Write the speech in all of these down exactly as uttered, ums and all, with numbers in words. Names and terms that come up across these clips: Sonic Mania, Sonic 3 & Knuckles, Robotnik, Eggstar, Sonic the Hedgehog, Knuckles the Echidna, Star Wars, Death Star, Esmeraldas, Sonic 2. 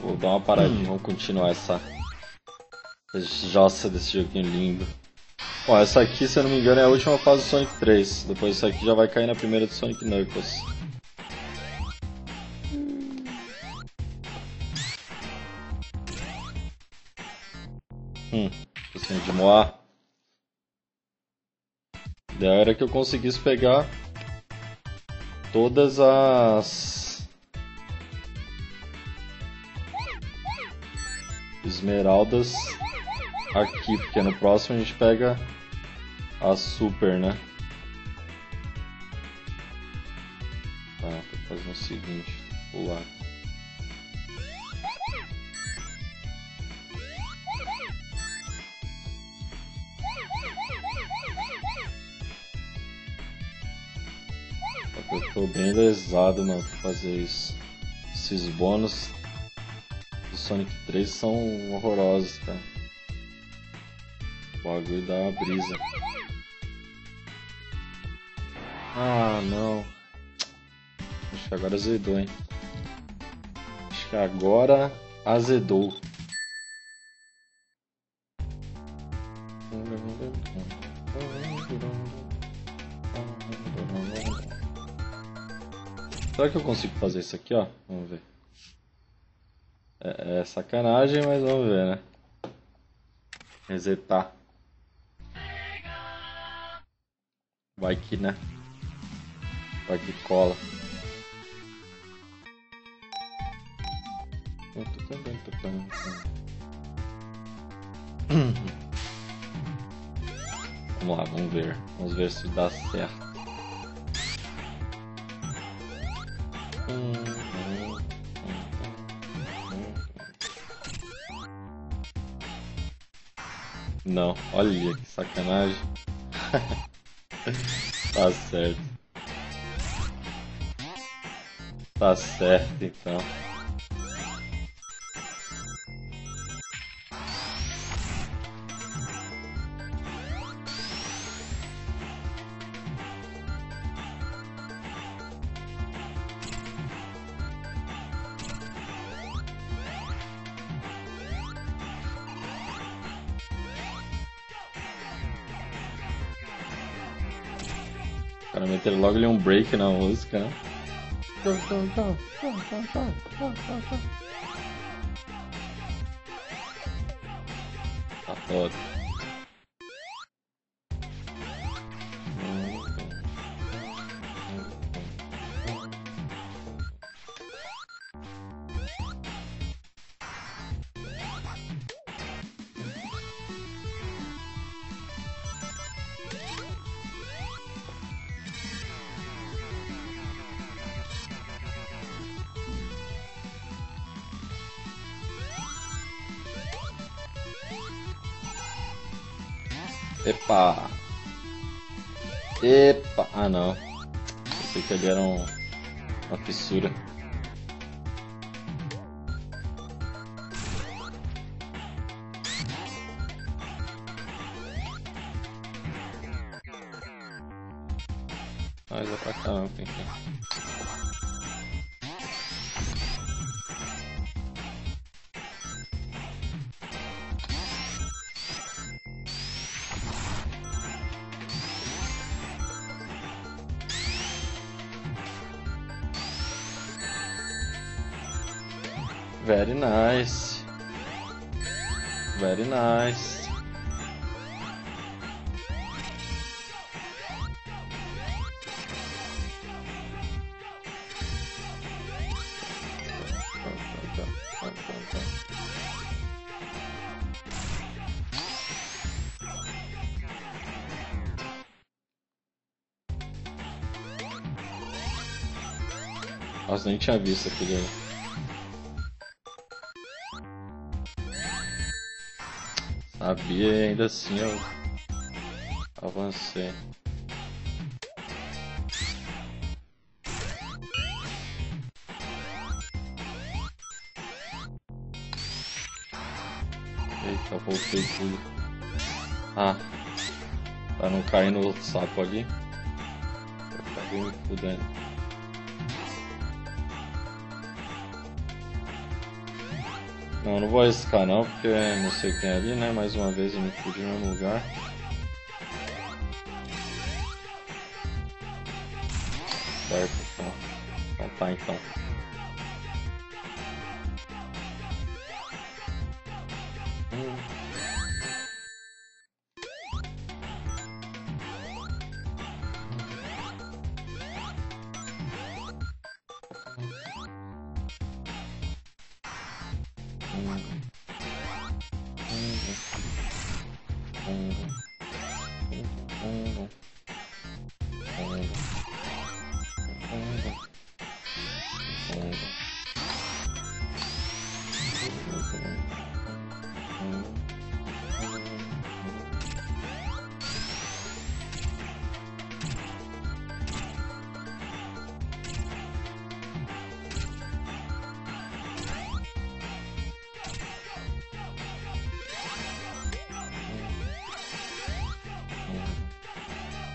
Vou dar uma paradinha, hum. Vamos continuar essa, essa jossa desse joguinho lindo. Bom, essa aqui, se eu não me engano, é a última fase do Sonic três. Depois isso aqui já vai cair na primeira do Sonic Knuckles. Hum, assim de moar. A ideia era que eu conseguisse pegar todas as esmeraldas aqui, porque no próximo a gente pega a super, né? Tá, tô fazendo o seguinte, vou pular. Eu tô bem lesado, mano, pra fazer isso. Esses bônus do Sonic três são horrorosos, cara. O bagulho dá uma brisa. Ah, não. Acho que agora azedou, hein. Acho que agora azedou. Será que eu consigo fazer isso aqui, ó? Vamos ver. É, é sacanagem, mas vamos ver, né? Resetar. Vai que, né? Vai que cola. Vamos lá, vamos ver. Vamos ver se dá certo. Não, olha que sacanagem. Tá certo. Tá certo então. Cara, meter logo ali um break na música, né? Tá foda. Epa! Epa! Ah não, pensei que ali era um, uma fissura. Mas é pra cá não, tem que... Very nice. Very nice. Nossa, nem tinha visto aquele aí. Sabia e ainda assim eu avancei. Eita, voltei tudo. Ah, pra não cair no outro sapo ali. Acabei me fudendo. Não, não vou arriscar não, porque não sei quem é ali, né? Mais uma vez eu me fudi no meu lugar. Certo, então. Então tá, então.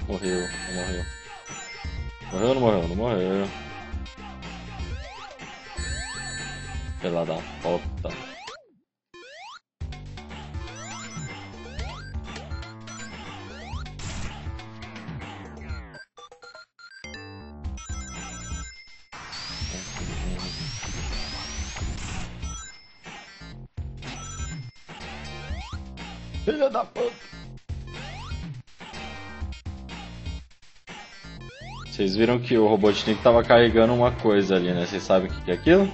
Morreu, não morreu. Morreu, não morreu, não morreu. Pela da puta. Filha da puta. Vocês viram que o Robotnik tava carregando uma coisa ali, né? Vocês sabem o que é aquilo?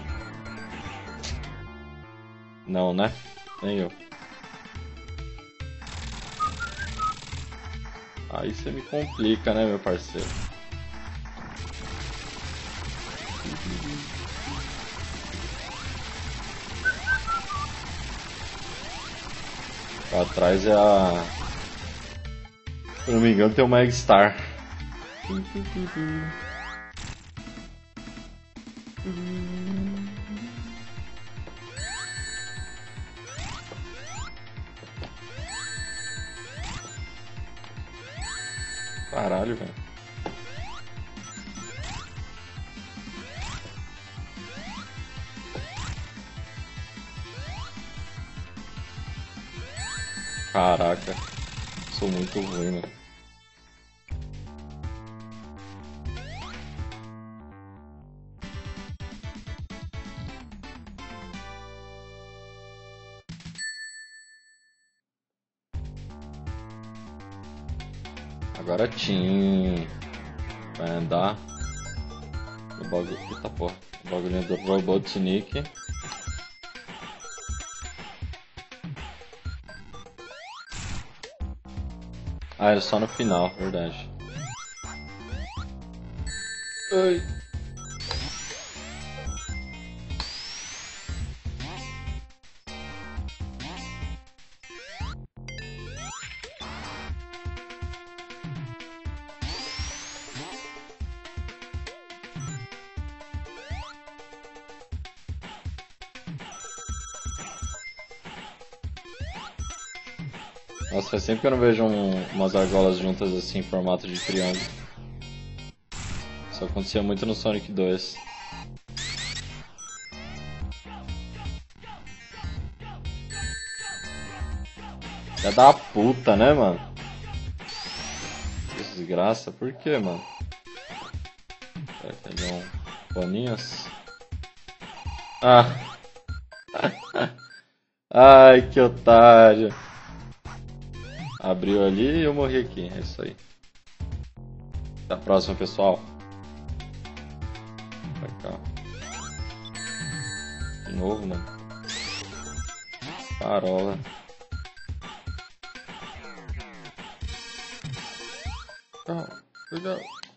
Não, né? Nem eu. Aí você me complica, né, meu parceiro? Pra trás é a... Se não me engano tem uma Eggstar. Caralho, velho. Caraca, sou muito ruim, né? Agora tinha. Vai andar. O bagulho. Eita porra. O bagulho do Robotnik. Ah, era só no final, verdade. Ai. Nossa, faz tempo que eu não vejo um, umas argolas juntas assim, em formato de triângulo. Isso acontecia muito no Sonic dois. É da puta, né, mano? Desgraça, por que, mano? Vai pegar um paninhos. Ah! Ai, que otário! Abriu ali e eu morri aqui, é isso aí. Até a próxima, pessoal. Vai cá. De novo, mano. Parola.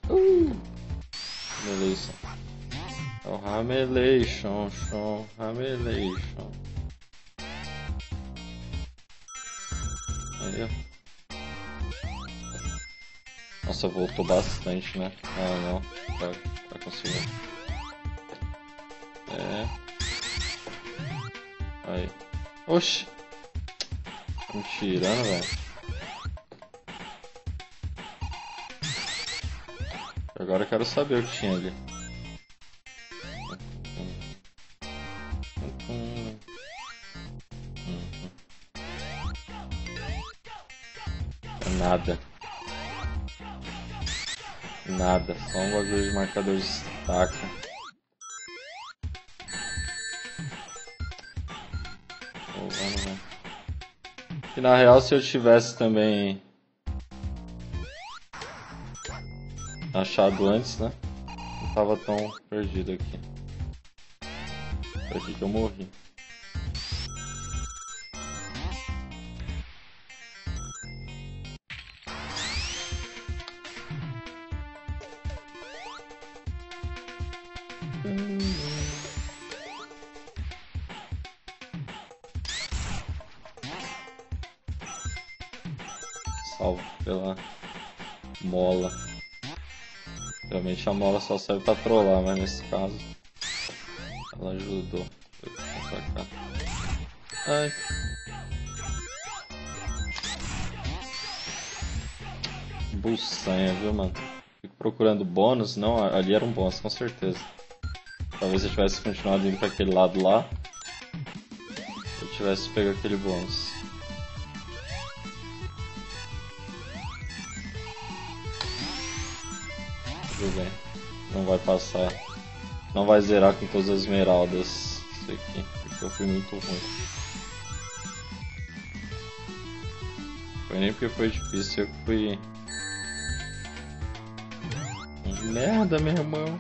Uh! Ramelation. É o Ramelation, chão, Ramelation. Aí, ó. Nossa, voltou bastante, né? Ah, não. Tá, tá conseguindo. É. Aí. Oxi! Tá me tirando, velho. Agora eu quero saber o que tinha ali. Hum. Hum. Nada. Nada, só um bagulho de marcador de destaca. Oh, vamos lá. E na real, se eu tivesse também achado antes, né? Não tava tão perdido aqui. Foi aqui que eu morri. Salvo pela mola. Realmente a mola só serve pra trollar, mas nesse caso ela ajudou. Ai. Buçanha, viu, mano? Fico procurando bônus. Não, ali era um bônus, com certeza. Talvez eu tivesse continuado indo pra aquele lado lá, eu tivesse pego aquele bônus. Tudo bem, não vai passar, não vai zerar com todas as esmeraldas isso aqui, porque eu fui muito ruim. Foi nem porque foi difícil, eu fui... Merda, meu irmão!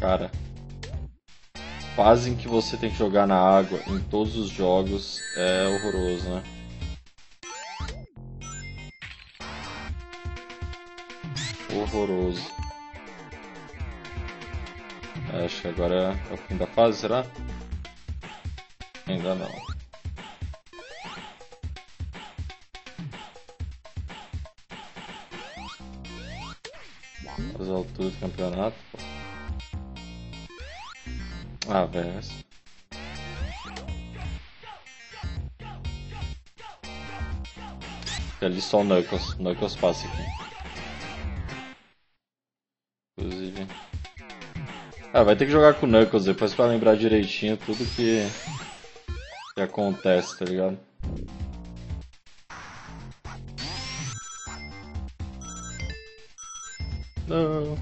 Cara, fase em que você tem que jogar na água em todos os jogos é horroroso, né? Horroroso. É, acho que agora é o fim da fase, será? Ainda não. As alturas do campeonato. Ah, velho. Ali só o Knuckles. Knuckles passa aqui. Inclusive. Ah, vai ter que jogar com o Knuckles depois pra lembrar direitinho tudo que, que acontece, tá ligado? Não.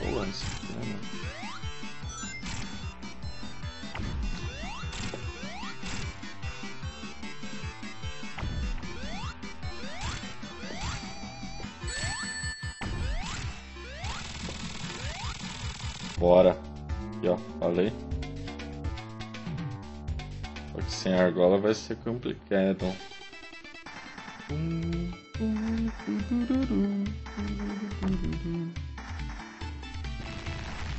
Boa, isso aqui, né, mano? Bora! Aqui ó, falei. Porque sem argola vai ser complicado.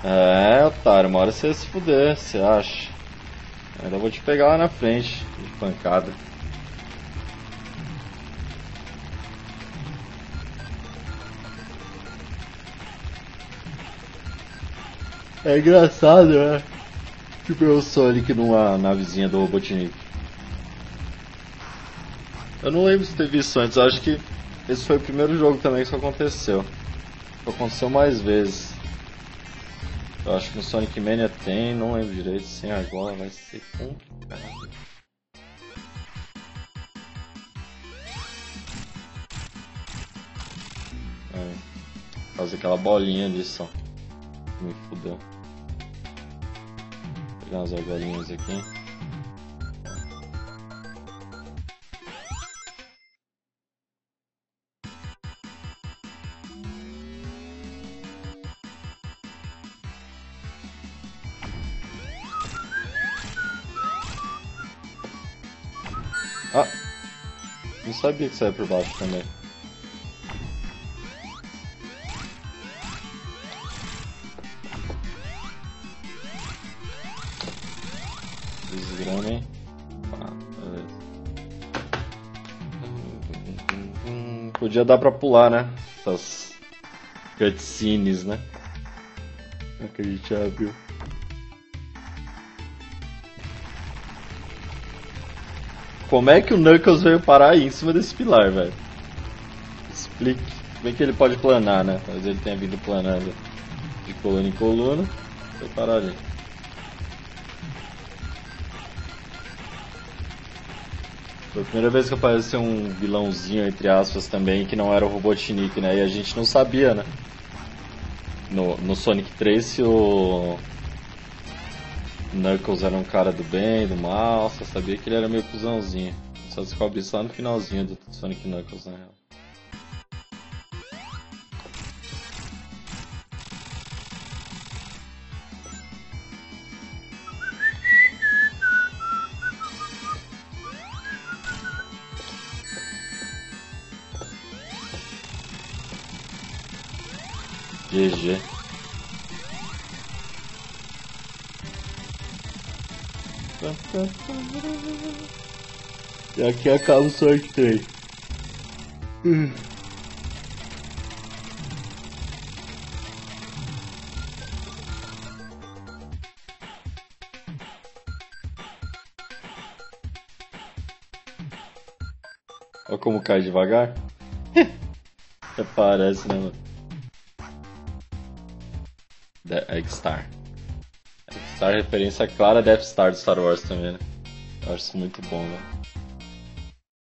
É, otário, uma hora você vai se fuder, você acha? Eu ainda vou te pegar lá na frente, de pancada. É engraçado, né? Tipo eu Sonic numa navezinha do Robotnik. Eu não lembro se teve isso antes, eu acho que esse foi o primeiro jogo também que isso aconteceu. Aconteceu mais vezes. Eu acho que no Sonic Mania tem, não lembro direito, sem argola vai ser complicado. É, fazer aquela bolinha ali só. Me fudeu. Vou pegar umas argolinhas aqui. Ah! Não sabia que saia por baixo também. desgrane. Ah, beleza. Podia dar pra pular, né? Essas cutscenes, né? É que a gente abriu. Como é que o Knuckles veio parar aí em cima desse pilar, velho? Explique. Bem que ele pode planar, né? Talvez ele tenha vindo planando de coluna em coluna. Foi parar ali. Foi a primeira vez que apareceu um vilãozinho, entre aspas, também, que não era o Robotnik, né? E a gente não sabia, né? No, no Sonic três, se o... Knuckles era um cara do bem, do mal, só sabia que ele era meio cuzãozinho. Só descobre isso lá no finalzinho do Sonic Knuckles, na real. G G. E aqui acaba o Sonic três. Hum. Olha como cai devagar. Até parece, né, mano? The Eggstar. Eggstar, referência clara a Death Star do Star Wars também, né? Eu acho isso muito bom, velho.